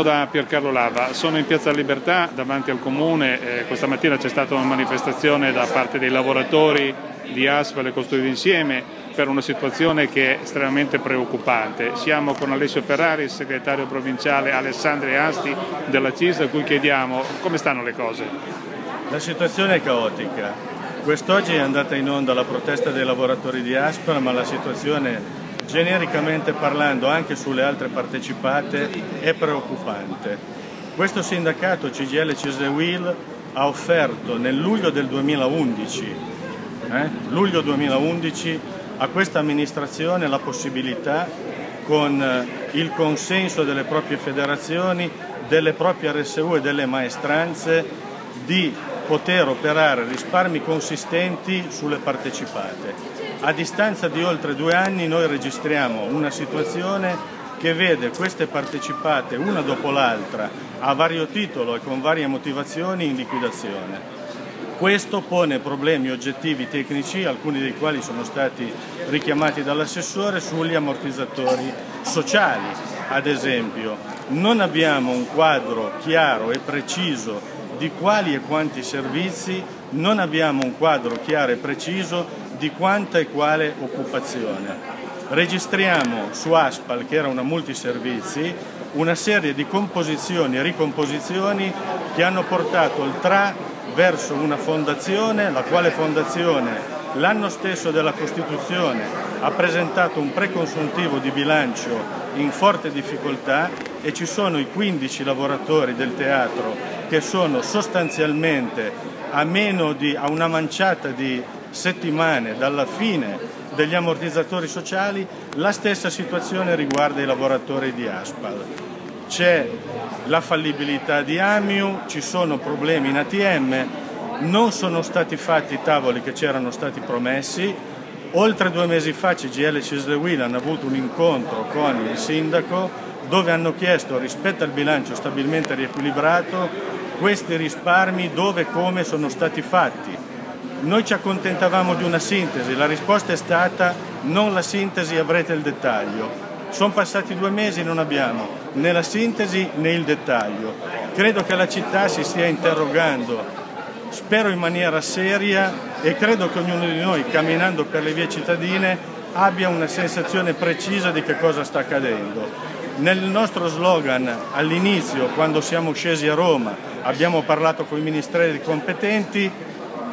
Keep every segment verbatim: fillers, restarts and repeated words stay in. Da Pier Carlo Lava, sono in Piazza Libertà davanti al Comune. Eh, questa mattina c'è stata una manifestazione da parte dei lavoratori di Aspal e Costruire Insieme per una situazione che è estremamente preoccupante. Siamo con Alessio Ferraris, segretario provinciale Alessandria e Asti della C I S L, a cui chiediamo come stanno le cose. La situazione è caotica. Quest'oggi è andata in onda la protesta dei lavoratori di Aspal, ma la situazione genericamente parlando, anche sulle altre partecipate, è preoccupante. Questo sindacato C I S L ha offerto nel luglio del duemilaundici, eh, luglio duemilaundici a questa amministrazione la possibilità, con il consenso delle proprie federazioni, delle proprie R S U e delle maestranze, di poter operare risparmi consistenti sulle partecipate. A distanza di oltre due anni noi registriamo una situazione che vede queste partecipate una dopo l'altra, a vario titolo e con varie motivazioni, in liquidazione. Questo pone problemi oggettivi tecnici, alcuni dei quali sono stati richiamati dall'assessore, sugli ammortizzatori sociali, ad esempio. Non abbiamo un quadro chiaro e preciso di quali e quanti servizi, non abbiamo un quadro chiaro e preciso di quanta e quale occupazione. Registriamo su Aspal, che era una multiservizi, una serie di composizioni e ricomposizioni che hanno portato il T R A verso una fondazione, la quale fondazione l'anno stesso della Costituzione ha presentato un preconsuntivo di bilancio in forte difficoltà, e ci sono i quindici lavoratori del teatro che sono sostanzialmente a meno di a una manciata di settimane dalla fine degli ammortizzatori sociali. La stessa situazione riguarda i lavoratori di Aspal. C'è la fallibilità di Amiu, ci sono problemi in A T M, non sono stati fatti i tavoli che c'erano stati promessi. Oltre due mesi fa C I S L hanno avuto un incontro con il sindaco dove hanno chiesto, rispetto al bilancio stabilmente riequilibrato, questi risparmi dove e come sono stati fatti. Noi ci accontentavamo di una sintesi, la risposta è stata non la sintesi, avrete il dettaglio. Sono passati due mesi e non abbiamo né la sintesi né il dettaglio. Credo che la città si stia interrogando, spero in maniera seria, e credo che ognuno di noi, camminando per le vie cittadine, abbia una sensazione precisa di che cosa sta accadendo. Nel nostro slogan all'inizio, quando siamo scesi a Roma, abbiamo parlato con i ministeri competenti.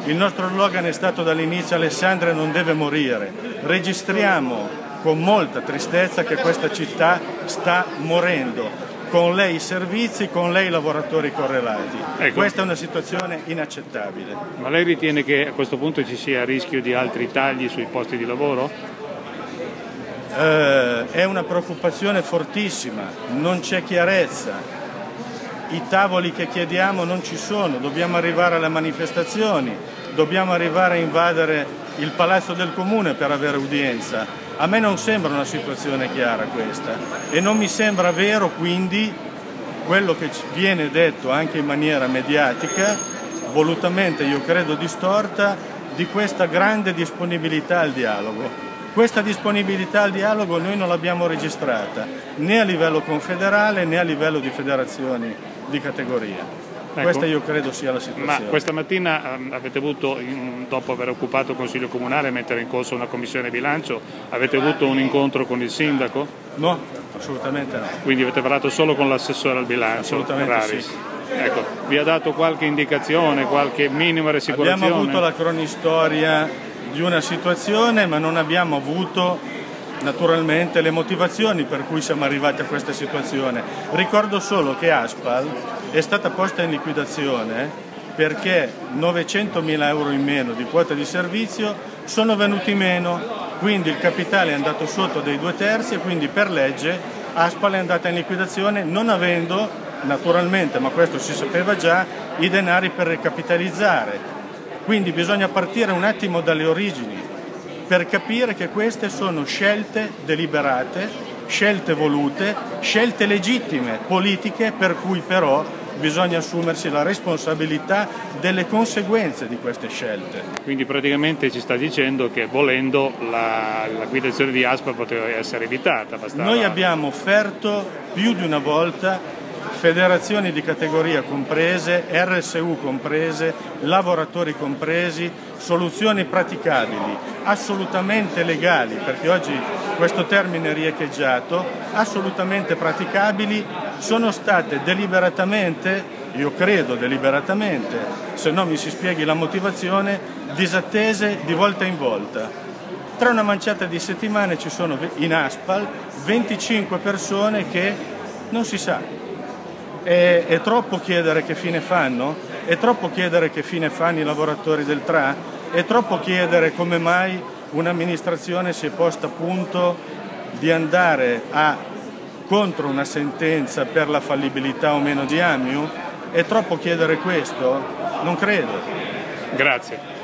Il nostro slogan è stato dall'inizio: Alessandria non deve morire. Registriamo con molta tristezza che questa città sta morendo, con lei i servizi, con lei i lavoratori correlati. Ecco. Questa è una situazione inaccettabile. Ma lei ritiene che a questo punto ci sia rischio di altri tagli sui posti di lavoro? Eh, è una preoccupazione fortissima, non c'è chiarezza. I tavoli che chiediamo non ci sono, dobbiamo arrivare alle manifestazioni, dobbiamo arrivare a invadere il palazzo del Comune per avere udienza. A me non sembra una situazione chiara questa, e non mi sembra vero quindi quello che viene detto anche in maniera mediatica, volutamente io credo distorta, di questa grande disponibilità al dialogo. Questa disponibilità al dialogo noi non l'abbiamo registrata né a livello confederale né a livello di federazioni di categoria. Ecco, questa io credo sia la situazione. Ma questa mattina avete avuto, dopo aver occupato il Consiglio Comunale e mettere in corso una commissione bilancio, avete avuto un incontro con il sindaco? No, assolutamente no. Quindi avete parlato solo con l'assessore al bilancio, Ferraris? Sì. Ecco, vi ha dato qualche indicazione, qualche minima rassicurazione? Abbiamo avuto la cronistoria di una situazione, ma non abbiamo avuto naturalmente le motivazioni per cui siamo arrivati a questa situazione. Ricordo solo che Aspal è stata posta in liquidazione perché novecentomila euro in meno di quota di servizio sono venuti meno, quindi il capitale è andato sotto dei due terzi e quindi per legge Aspal è andata in liquidazione, non avendo naturalmente, ma questo si sapeva già, i denari per ricapitalizzare. Quindi bisogna partire un attimo dalle origini per capire che queste sono scelte deliberate, scelte volute, scelte legittime, politiche, per cui però bisogna assumersi la responsabilità delle conseguenze di queste scelte. Quindi praticamente ci sta dicendo che volendo la, la guidazione di Aspal poteva essere evitata. Bastava... Noi abbiamo offerto più di una volta federazioni di categoria comprese, R S U comprese, lavoratori compresi, soluzioni praticabili, assolutamente legali, perché oggi questo termine è riecheggiato, assolutamente praticabili, sono state deliberatamente, io credo deliberatamente, se no mi si spieghi la motivazione, disattese di volta in volta. Tra una manciata di settimane ci sono in Aspal venticinque persone che non si sa. È, è troppo chiedere che fine fanno? È troppo chiedere che fine fanno i lavoratori del T R A? È troppo chiedere come mai un'amministrazione si è posta a punto di andare a, contro una sentenza per la fallibilità o meno di Amiu? È troppo chiedere questo? Non credo. Grazie.